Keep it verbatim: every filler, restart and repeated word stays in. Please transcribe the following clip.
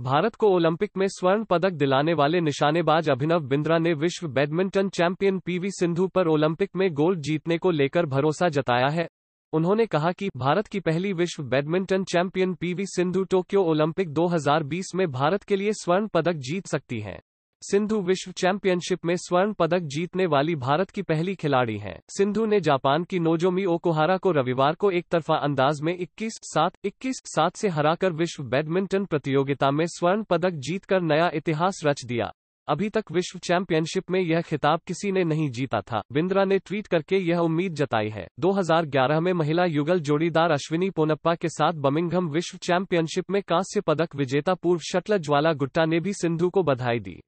भारत को ओलंपिक में स्वर्ण पदक दिलाने वाले निशानेबाज अभिनव बिंद्रा ने विश्व बैडमिंटन चैंपियन पीवी सिंधु पर ओलंपिक में गोल्ड जीतने को लेकर भरोसा जताया है। उन्होंने कहा कि भारत की पहली विश्व badminton champion PV Sindhu Tokyo Olympic दो हज़ार बीस में भारत के लिए स्वर्ण पदक जीत सकती हैं। सिंधु विश्व चैंपियनशिप में स्वर्ण पदक जीतने वाली भारत की पहली खिलाड़ी हैं। सिंधु ने जापान की नोजोमी ओकुहारा को रविवार को एकतरफा अंदाज में इक्कीस सात इक्कीस सात से हराकर विश्व बैडमिंटन प्रतियोगिता में स्वर्ण पदक जीतकर नया इतिहास रच दिया। अभी तक विश्व चैंपियनशिप में यह खिताब किसी ने नहीं जीता था। बिंद्रा ने ट्वीट करके यह उम्मीद जताई है। दो हज़ार ग्यारह में महिला युगल जोड़ीदार अश्विनी पोनप्पा के साथ बर्मिंघम विश्व चैंपियनशिप में कांस्य पदक विजेता पूर्व शटलर ज्वाला गुट्टा ने भी सिंधु को बधाई दी।